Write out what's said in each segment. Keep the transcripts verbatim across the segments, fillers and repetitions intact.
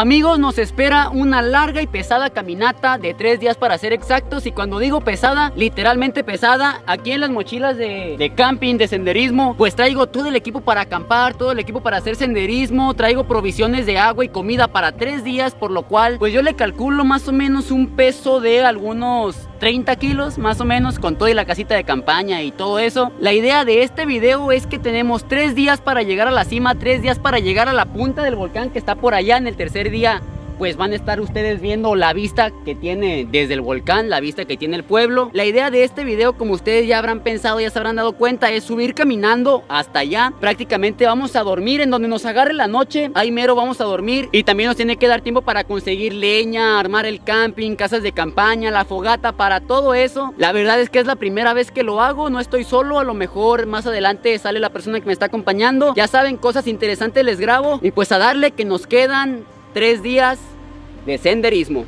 Amigos, nos espera una larga y pesada caminata de tres días para ser exactos, y cuando digo pesada, literalmente pesada. Aquí en las mochilas de, de camping, de senderismo, pues traigo todo el equipo para acampar, todo el equipo para hacer senderismo, traigo provisiones de agua y comida para tres días, por lo cual pues yo le calculo más o menos un peso de algunos treinta kilos más o menos, con todo y la casita de campaña y todo eso. La idea de este video es que tenemos tres días para llegar a la cima, tres días para llegar a la punta del volcán que está por allá. En el tercer día pues van a estar ustedes viendo la vista que tiene desde el volcán, la vista que tiene el pueblo. La idea de este video, como ustedes ya habrán pensado, ya se habrán dado cuenta, es subir caminando hasta allá. Prácticamente vamos a dormir en donde nos agarre la noche, ahí mero vamos a dormir, y también nos tiene que dar tiempo para conseguir leña, armar el camping, casas de campaña, la fogata, para todo eso. La verdad es que es la primera vez que lo hago, no estoy solo, a lo mejor más adelante sale la persona que me está acompañando. Ya saben, cosas interesantes les grabo, y pues a darle, que nos quedan tres días de senderismo.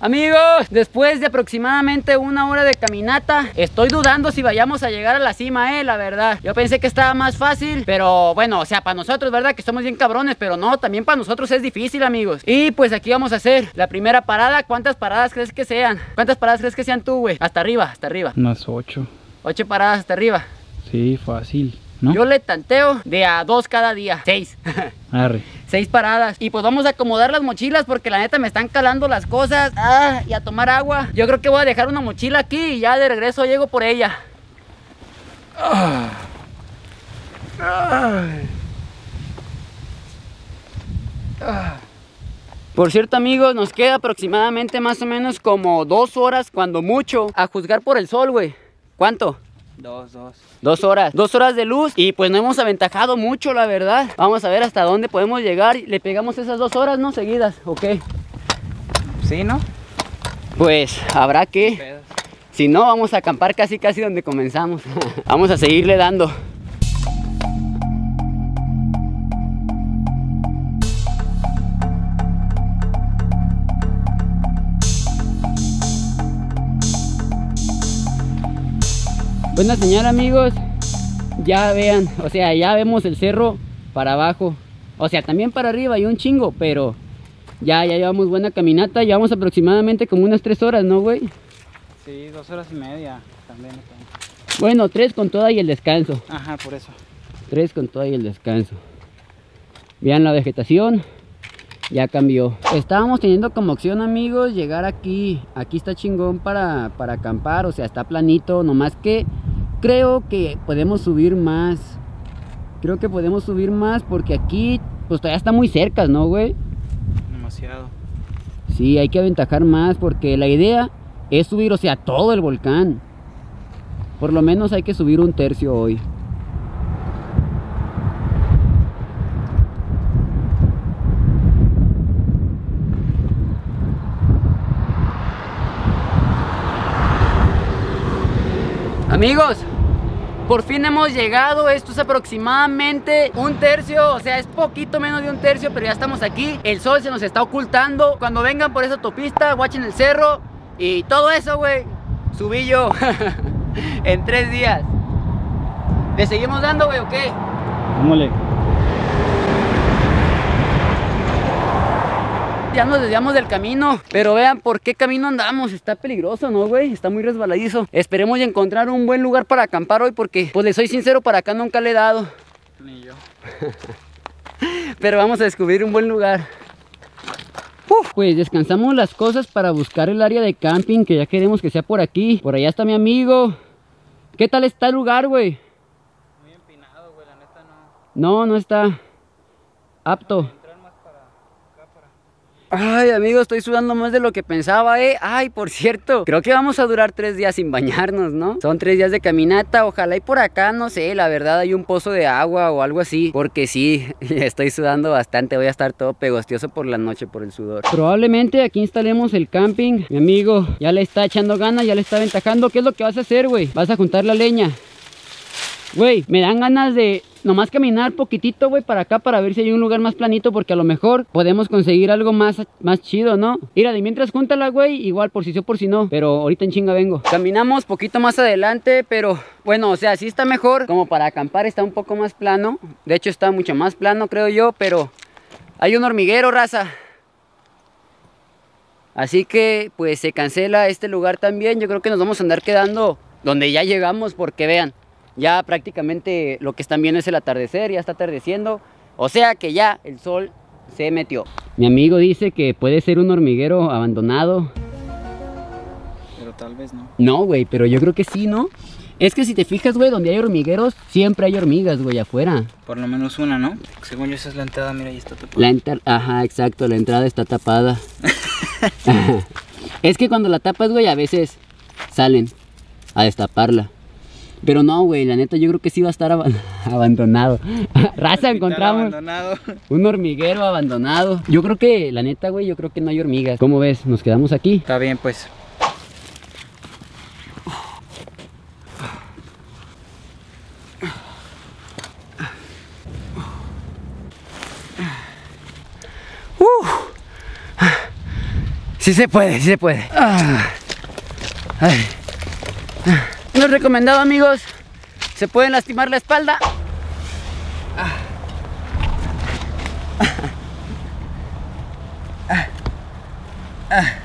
Amigos, después de aproximadamente una hora de caminata, estoy dudando si vayamos a llegar a la cima, eh, la verdad. Yo pensé que estaba más fácil, pero bueno, o sea, para nosotros, ¿verdad? Que somos bien cabrones, pero no, también para nosotros es difícil, amigos. Y pues aquí vamos a hacer la primera parada. ¿Cuántas paradas crees que sean? ¿Cuántas paradas crees que sean tú, güey? Hasta arriba, hasta arriba. Unas ocho. Ocho paradas hasta arriba. Sí, fácil, ¿no? Yo le tanteo de a dos cada día. Seis. Arre. Seis paradas. Y pues vamos a acomodar las mochilas, porque la neta me están calando las cosas. Ah, y a tomar agua. Yo creo que voy a dejar una mochila aquí y ya de regreso llego por ella. Ah. Ah. Ah. Por cierto, amigos, nos queda aproximadamente más o menos como dos horas, cuando mucho, a juzgar por el sol, güey. ¿Cuánto? Dos, dos. Dos horas. Dos horas de luz. Y pues no hemos aventajado mucho, la verdad. Vamos a ver hasta dónde podemos llegar. Le pegamos esas dos horas, ¿no? Seguidas. Ok. Sí, ¿no? Pues habrá que... Pedos. Si no, vamos a acampar casi casi donde comenzamos. Vamos a seguirle dando. Buena señal, amigos. Ya vean, o sea, ya vemos el cerro para abajo. O sea, también para arriba hay un chingo, pero ya, ya llevamos buena caminata. Llevamos aproximadamente como unas tres horas, ¿no, güey? Sí, dos horas y media también. Bueno, tres con toda y el descanso. Ajá, por eso. Tres con toda y el descanso. Vean la vegetación. Ya cambió. Estábamos teniendo como opción, amigos, llegar aquí. Aquí está chingón para, para acampar. O sea, está planito, nomás que creo que podemos subir más. Creo que podemos subir más porque aquí pues todavía está muy cerca, ¿no, güey? Demasiado. Sí, hay que aventajar más, porque la idea es subir, o sea, todo el volcán. Por lo menos hay que subir un tercio hoy. Amigos, por fin hemos llegado. Esto es aproximadamente un tercio, o sea, es poquito menos de un tercio, pero ya estamos aquí. El sol se nos está ocultando. Cuando vengan por esa autopista, guachen el cerro y todo eso, güey. Subí yo en tres días. ¿Le seguimos dando, güey, o qué? Vámonos. ya nos desviamos del camino. Pero vean por qué camino andamos. Está peligroso, ¿no, güey? Está muy resbaladizo. Esperemos encontrar un buen lugar para acampar hoy, porque, pues, les soy sincero, para acá nunca le he dado. Ni yo. Pero vamos a descubrir un buen lugar. Uf, pues descansamos las cosas para buscar el área de camping, que ya queremos que sea por aquí. Por allá está mi amigo. ¿Qué tal está el lugar, güey? Muy empinado, güey, la neta no. No, no está apto. Ay, amigos, estoy sudando más de lo que pensaba, eh. Ay, por cierto, creo que vamos a durar tres días sin bañarnos, ¿no? Son tres días de caminata. Ojalá y por acá, no sé, la verdad, hay un pozo de agua o algo así, porque sí, estoy sudando bastante. Voy a estar todo pegostioso por la noche por el sudor. Probablemente aquí instalemos el camping. Mi amigo ya le está echando ganas, ya le está aventajando. ¿Qué es lo que vas a hacer, güey? Vas a juntar la leña. Güey, me dan ganas de nomás caminar poquitito, güey, para acá, para ver si hay un lugar más planito, porque a lo mejor podemos conseguir algo más, más chido, ¿no? Mira, de mientras júntala, güey, igual por si sí o por si no, pero ahorita en chinga vengo. Caminamos poquito más adelante, pero bueno, o sea, sí está mejor, como para acampar está un poco más plano. De hecho está mucho más plano, creo yo, pero hay un hormiguero, raza. Así que, pues, se cancela este lugar también. Yo creo que nos vamos a andar quedando donde ya llegamos, porque vean, ya prácticamente lo que están viendo es el atardecer, ya está atardeciendo, o sea que ya el sol se metió. Mi amigo dice que puede ser un hormiguero abandonado. Pero tal vez no. No, güey, pero yo creo que sí, ¿no? Es que si te fijas, güey, donde hay hormigueros, siempre hay hormigas, güey, afuera. Por lo menos una, ¿no? Según yo esa es la entrada, mira, ahí está tapada. La entrada, ajá, exacto, la entrada está tapada. Es que cuando la tapas, güey, a veces salen a destaparla. Pero no, güey, la neta yo creo que sí va a estar ab abandonado. Raza, encontramos abandonado. Un hormiguero abandonado. Yo creo que, la neta, güey, yo creo que no hay hormigas. ¿Cómo ves? ¿Nos quedamos aquí? Está bien, pues. Uh. Sí se puede, sí se puede. Ay. No es recomendado, amigos, se pueden lastimar la espalda. Ah. Ah.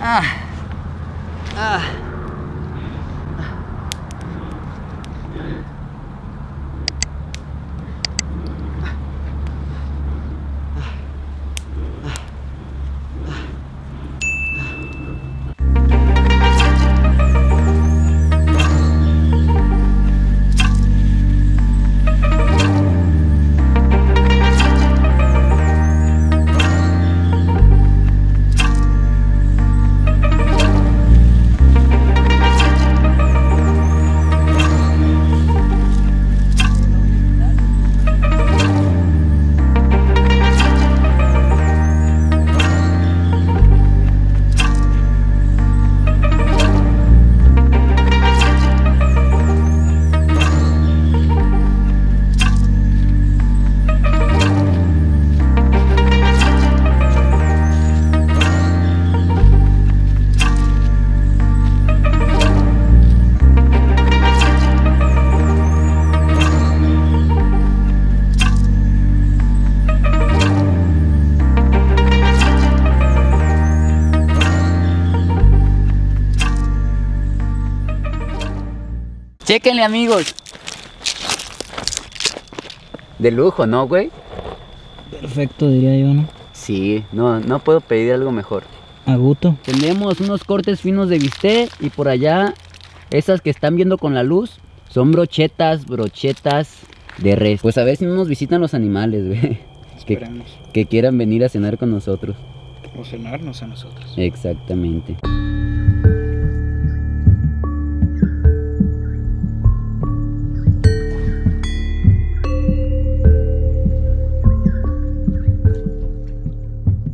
Ah. Ah. Chéquenle, amigos. De lujo, ¿no, güey? Perfecto, diría yo, ¿no? Sí, no, no puedo pedir algo mejor. A gusto. Tenemos unos cortes finos de bistec y por allá, esas que están viendo con la luz, son brochetas, brochetas de res. Pues a ver si no nos visitan los animales, güey. Esperemos. Que, que quieran venir a cenar con nosotros. O cenarnos a nosotros. Exactamente.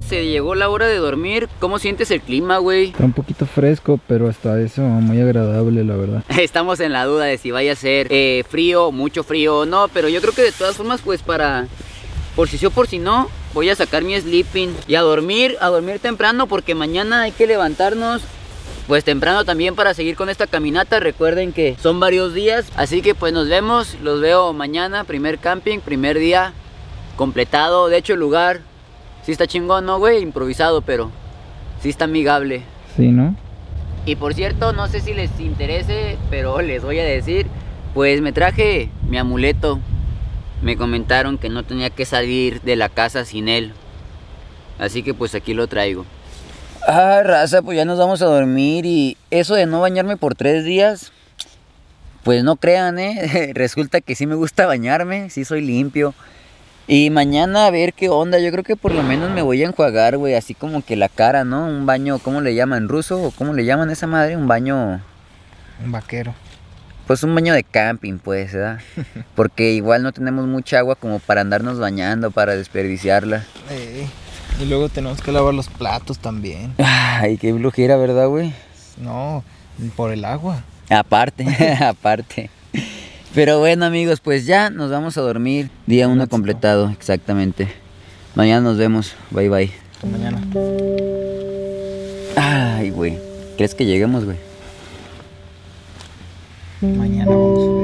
Se llegó la hora de dormir. ¿Cómo sientes el clima, güey? Está un poquito fresco, pero hasta eso muy agradable, la verdad. Estamos en la duda de si vaya a ser eh, frío, mucho frío o no, pero yo creo que de todas formas, pues para... por si sí o por si no, voy a sacar mi sleeping y a dormir, a dormir temprano, porque mañana hay que levantarnos pues temprano también para seguir con esta caminata. Recuerden que son varios días, así que pues nos vemos, los veo mañana. Primer camping, primer día completado. De hecho, el lugar... sí está chingón, ¿no, güey? Improvisado, pero sí está amigable. Sí, ¿no? Y por cierto, no sé si les interese, pero les voy a decir, pues me traje mi amuleto. Me comentaron que no tenía que salir de la casa sin él. Así que pues aquí lo traigo. Ah, raza, pues ya nos vamos a dormir. Y eso de no bañarme por tres días, pues no crean, ¿eh? Resulta que sí me gusta bañarme, sí soy limpio. Y mañana a ver qué onda, yo creo que por lo menos me voy a enjuagar, güey, así como que la cara, ¿no? Un baño, ¿cómo le llaman? ¿Ruso? ¿O cómo le llaman a esa madre? Un baño... Un vaquero. Pues un baño de camping, pues, ¿verdad? Porque igual no tenemos mucha agua como para andarnos bañando, para desperdiciarla. Hey, y luego tenemos que lavar los platos también. Ay, qué blujera, ¿verdad, güey? No, por el agua. Aparte, aparte. Pero bueno, amigos, pues ya nos vamos a dormir. Día uno completado, exactamente. Mañana nos vemos. Bye, bye. Hasta mañana. Ay, güey. ¿Crees que lleguemos, güey? Mañana vamos.